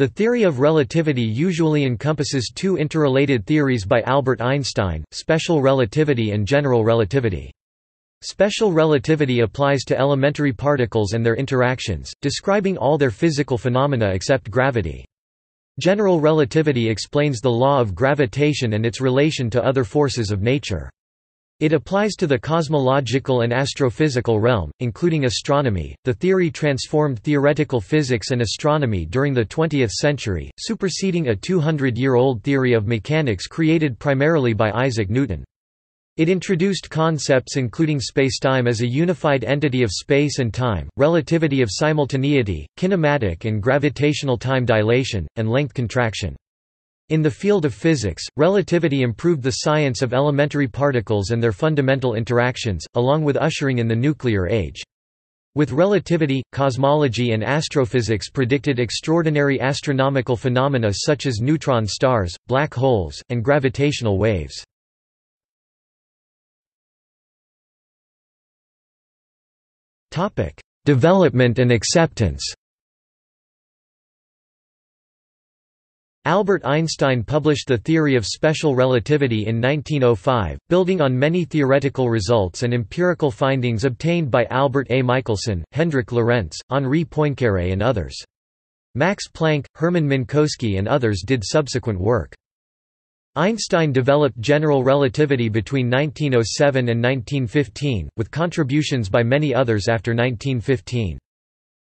The theory of relativity usually encompasses two interrelated theories by Albert Einstein, special relativity and general relativity. Special relativity applies to elementary particles and their interactions, describing all their physical phenomena except gravity. General relativity explains the law of gravitation and its relation to other forces of nature. It applies to the cosmological and astrophysical realm, including astronomy. The theory transformed theoretical physics and astronomy during the 20th century, superseding a 200-year-old theory of mechanics created primarily by Isaac Newton. It introduced concepts including spacetime as a unified entity of space and time, relativity of simultaneity, kinematic and gravitational time dilation, and length contraction. In the field of physics, relativity improved the science of elementary particles and their fundamental interactions, along with ushering in the nuclear age. With relativity, cosmology and astrophysics predicted extraordinary astronomical phenomena such as neutron stars, black holes, and gravitational waves. Development and acceptance. Albert Einstein published the theory of special relativity in 1905, building on many theoretical results and empirical findings obtained by Albert A. Michelson, Hendrik Lorentz, Henri Poincaré and others. Max Planck, Hermann Minkowski and others did subsequent work. Einstein developed general relativity between 1907 and 1915, with contributions by many others after 1915.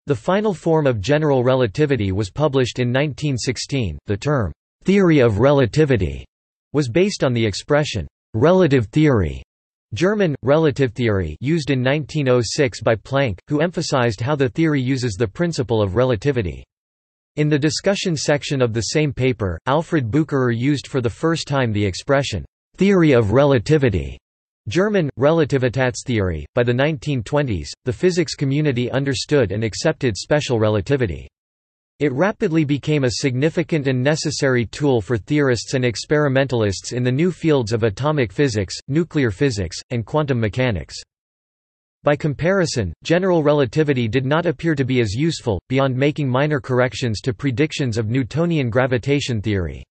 The final form of general relativity was published in 1916. The term, theory of relativity, was based on the expression, relative theory, German, Relativtheorie, used in 1906 by Planck, who emphasized how the theory uses the principle of relativity. In the discussion section of the same paper, Alfred Bucherer used for the first time the expression, theory of relativity. German, Relativitätstheorie. By the 1920s, the physics community understood and accepted special relativity. It rapidly became a significant and necessary tool for theorists and experimentalists in the new fields of atomic physics, nuclear physics, and quantum mechanics. By comparison, general relativity did not appear to be as useful, beyond making minor corrections to predictions of Newtonian gravitation theory.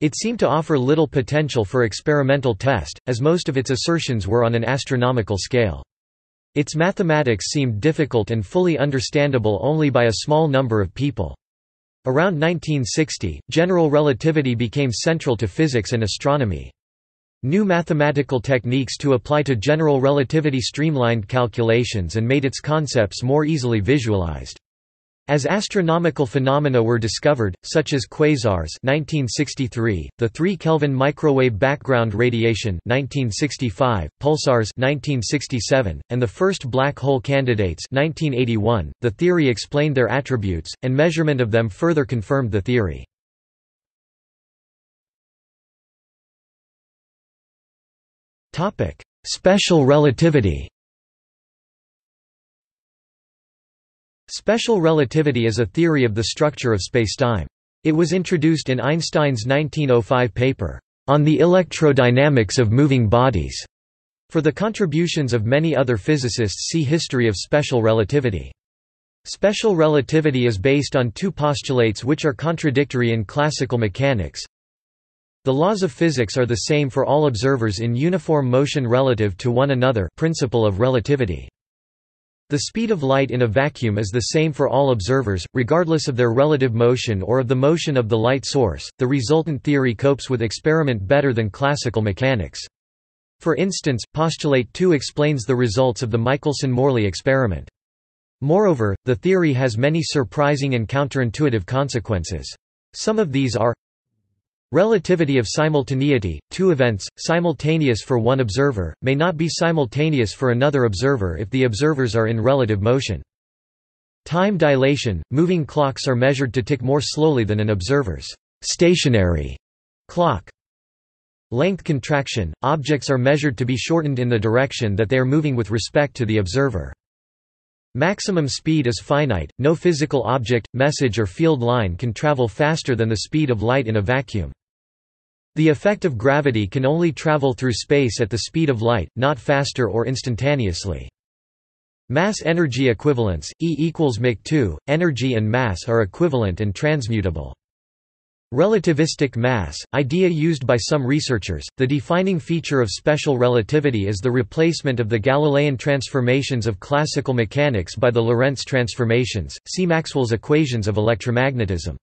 It seemed to offer little potential for experimental test, as most of its assertions were on an astronomical scale. Its mathematics seemed difficult and fully understandable only by a small number of people. Around 1960, general relativity became central to physics and astronomy. New mathematical techniques to apply to general relativity streamlined calculations and made its concepts more easily visualized. As astronomical phenomena were discovered, such as quasars 1963, the 3 Kelvin microwave background radiation 1965, pulsars 1967, and the first black hole candidates 1981, the theory explained their attributes, and measurement of them further confirmed the theory. Special relativity. Special relativity is a theory of the structure of spacetime. It was introduced in Einstein's 1905 paper, On the Electrodynamics of Moving Bodies. For the contributions of many other physicists see History of Special Relativity. Special relativity is based on two postulates which are contradictory in classical mechanics. The laws of physics are the same for all observers in uniform motion relative to one another, principle of relativity. The speed of light in a vacuum is the same for all observers, regardless of their relative motion or of the motion of the light source. The resultant theory copes with experiment better than classical mechanics. For instance, postulate 2 explains the results of the Michelson-Morley experiment. Moreover, the theory has many surprising and counterintuitive consequences. Some of these are relativity of simultaneity, two events, simultaneous for one observer, may not be simultaneous for another observer if the observers are in relative motion. Time dilation, moving clocks are measured to tick more slowly than an observer's stationary clock. Length contraction, objects are measured to be shortened in the direction that they are moving with respect to the observer. Maximum speed is finite, no physical object, message or field line can travel faster than the speed of light in a vacuum. The effect of gravity can only travel through space at the speed of light, not faster or instantaneously. Mass energy equivalence, E equals Mc², energy and mass are equivalent and transmutable. Relativistic mass, idea used by some researchers, the defining feature of special relativity is the replacement of the Galilean transformations of classical mechanics by the Lorentz transformations, see Maxwell's equations of electromagnetism.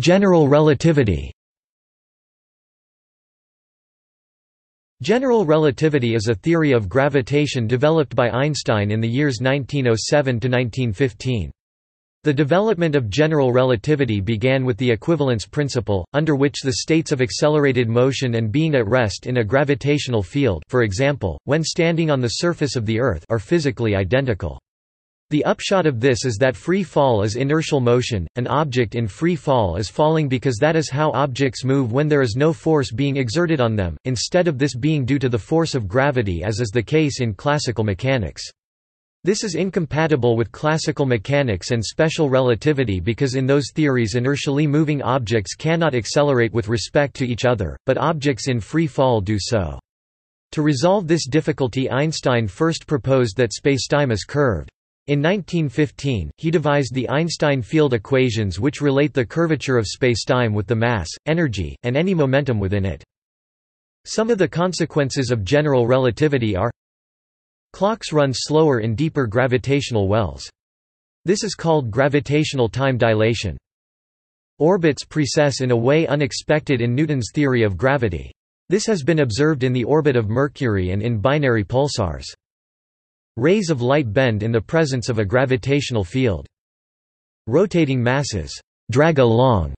General relativity. General relativity is a theory of gravitation developed by Einstein in the years 1907 to 1915. The development of general relativity began with the equivalence principle, under which the states of accelerated motion and being at rest in a gravitational field, for example, when standing on the surface of the Earth, are physically identical. The upshot of this is that free fall is inertial motion, an object in free fall is falling because that is how objects move when there is no force being exerted on them, instead of this being due to the force of gravity as is the case in classical mechanics. This is incompatible with classical mechanics and special relativity because in those theories inertially moving objects cannot accelerate with respect to each other, but objects in free fall do so. To resolve this difficulty, Einstein first proposed that spacetime is curved. In 1915, he devised the Einstein field equations which relate the curvature of spacetime with the mass, energy, and any momentum within it. Some of the consequences of general relativity are: clocks run slower in deeper gravitational wells. This is called gravitational time dilation. Orbits precess in a way unexpected in Newton's theory of gravity. This has been observed in the orbit of Mercury and in binary pulsars. Rays of light bend in the presence of a gravitational field. Rotating masses drag along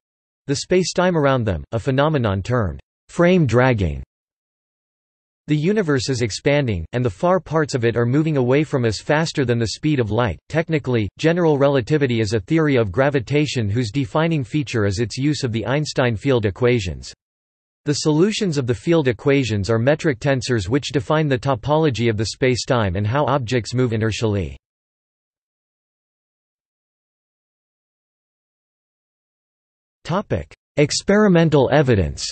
the spacetime around them, a phenomenon termed frame dragging. The universe is expanding, and the far parts of it are moving away from us faster than the speed of light. Technically, general relativity is a theory of gravitation whose defining feature is its use of the Einstein field equations. The solutions of the field equations are metric tensors which define the topology of the spacetime and how objects move inertially. Experimental evidence.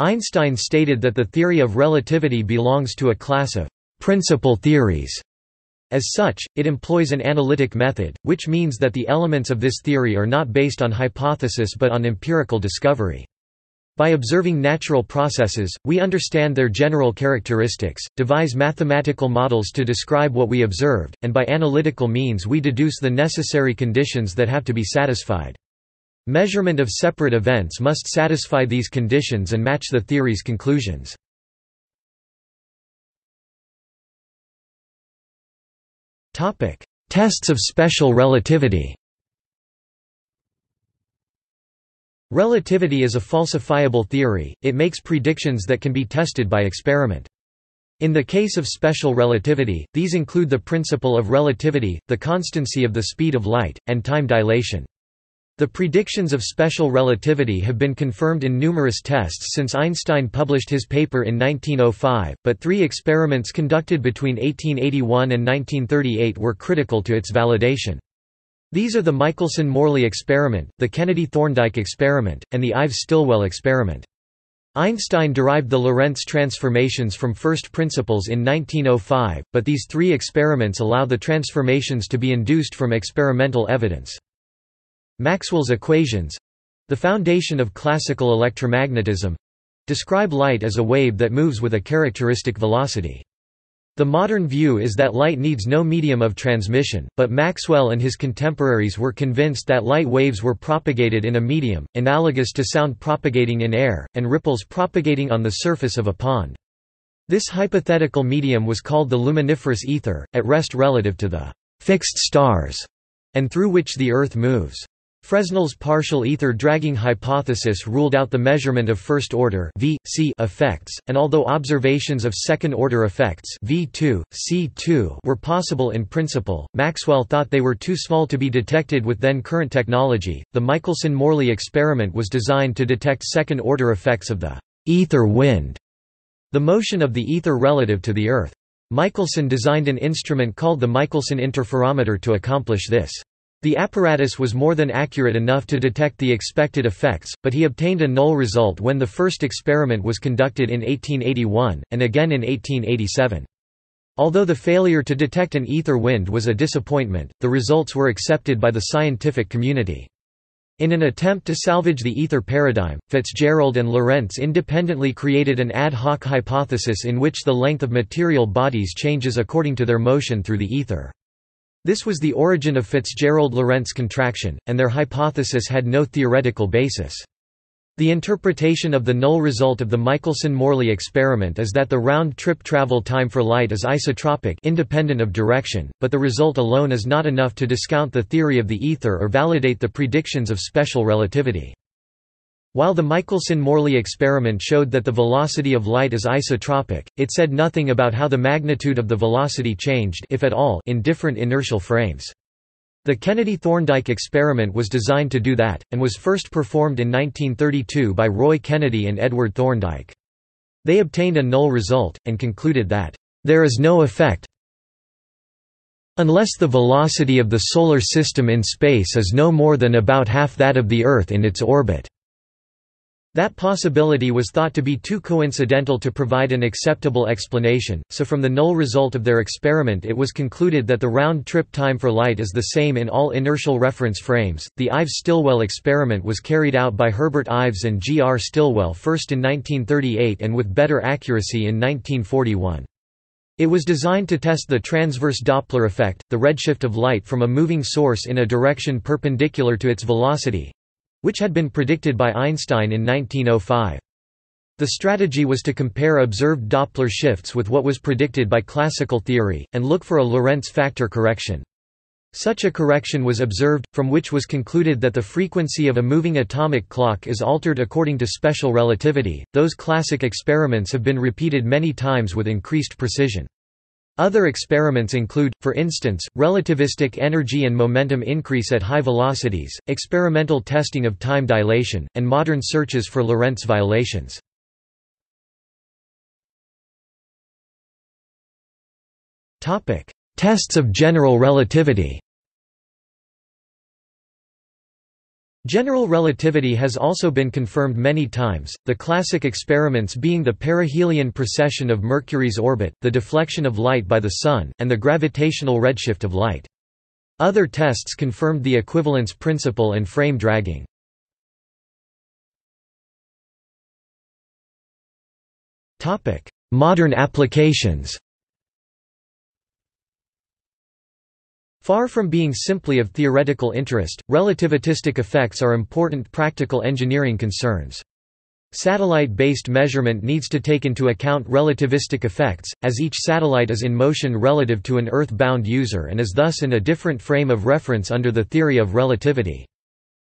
Einstein stated that the theory of relativity belongs to a class of «principle theories». As such, it employs an analytic method, which means that the elements of this theory are not based on hypothesis but on empirical discovery. By observing natural processes, we understand their general characteristics, devise mathematical models to describe what we observed, and by analytical means we deduce the necessary conditions that have to be satisfied. Measurement of separate events must satisfy these conditions and match the theory's conclusions. Tests of special relativity. Relativity is a falsifiable theory, it makes predictions that can be tested by experiment. In the case of special relativity, these include the principle of relativity, the constancy of the speed of light, and time dilation. The predictions of special relativity have been confirmed in numerous tests since Einstein published his paper in 1905, but three experiments conducted between 1881 and 1938 were critical to its validation. These are the Michelson-Morley experiment, the Kennedy-Thorndike experiment, and the Ives-Stilwell experiment. Einstein derived the Lorentz transformations from first principles in 1905, but these three experiments allow the transformations to be induced from experimental evidence. Maxwell's equations, the foundation of classical electromagnetism, describe light as a wave that moves with a characteristic velocity. The modern view is that light needs no medium of transmission, but Maxwell and his contemporaries were convinced that light waves were propagated in a medium, analogous to sound propagating in air, and ripples propagating on the surface of a pond. This hypothetical medium was called the luminiferous ether, at rest relative to the fixed stars, and through which the Earth moves. Fresnel's partial ether dragging hypothesis ruled out the measurement of first-order effects, and although observations of second-order effects were possible in principle, Maxwell thought they were too small to be detected with then-current technology. The Michelson-Morley experiment was designed to detect second-order effects of the ether wind, the motion of the ether relative to the Earth. Michelson designed an instrument called the Michelson interferometer to accomplish this. The apparatus was more than accurate enough to detect the expected effects, but he obtained a null result when the first experiment was conducted in 1881, and again in 1887. Although the failure to detect an ether wind was a disappointment, the results were accepted by the scientific community. In an attempt to salvage the ether paradigm, Fitzgerald and Lorentz independently created an ad hoc hypothesis in which the length of material bodies changes according to their motion through the ether. This was the origin of Fitzgerald-Lorentz contraction, and their hypothesis had no theoretical basis. The interpretation of the null result of the Michelson-Morley experiment is that the round-trip travel time for light is isotropic, independent of direction, but the result alone is not enough to discount the theory of the ether or validate the predictions of special relativity. While the Michelson-Morley experiment showed that the velocity of light is isotropic, it said nothing about how the magnitude of the velocity changed, if at all, in different inertial frames. The Kennedy-Thorndike experiment was designed to do that, and was first performed in 1932 by Roy Kennedy and Edward Thorndike. They obtained a null result, and concluded that, "There is no effect unless the velocity of the Solar System in space is no more than about half that of the Earth in its orbit." That possibility was thought to be too coincidental to provide an acceptable explanation, so from the null result of their experiment it was concluded that the round-trip time for light is the same in all inertial reference frames. The Ives-Stilwell experiment was carried out by Herbert Ives and G. R. Stilwell first in 1938 and with better accuracy in 1941. It was designed to test the transverse Doppler effect, the redshift of light from a moving source in a direction perpendicular to its velocity, which had been predicted by Einstein in 1905. The strategy was to compare observed Doppler shifts with what was predicted by classical theory, and look for a Lorentz factor correction. Such a correction was observed, from which was concluded that the frequency of a moving atomic clock is altered according to special relativity. Those classic experiments have been repeated many times with increased precision. Other experiments include, for instance, relativistic energy and momentum increase at high velocities, experimental testing of time dilation, and modern searches for Lorentz violations. Tests of general relativity. General relativity has also been confirmed many times, the classic experiments being the perihelion precession of Mercury's orbit, the deflection of light by the Sun, and the gravitational redshift of light. Other tests confirmed the equivalence principle and frame dragging. Modern applications. Far from being simply of theoretical interest, relativistic effects are important practical engineering concerns. Satellite-based measurement needs to take into account relativistic effects, as each satellite is in motion relative to an Earth-bound user and is thus in a different frame of reference under the theory of relativity.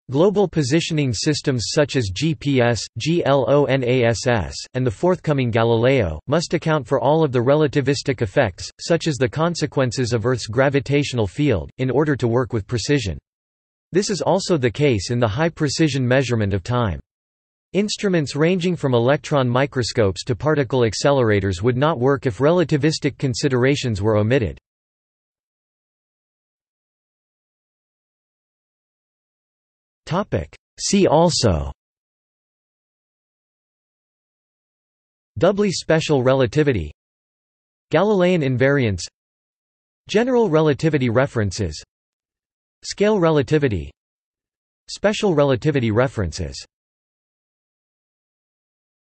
Global positioning systems such as GPS, GLONASS, and the forthcoming Galileo, must account for all of the relativistic effects, such as the consequences of Earth's gravitational field, in order to work with precision. This is also the case in the high-precision measurement of time. Instruments ranging from electron microscopes to particle accelerators would not work if relativistic considerations were omitted. See also: Doubly special relativity, Galilean invariance, general relativity references, scale relativity, special relativity references.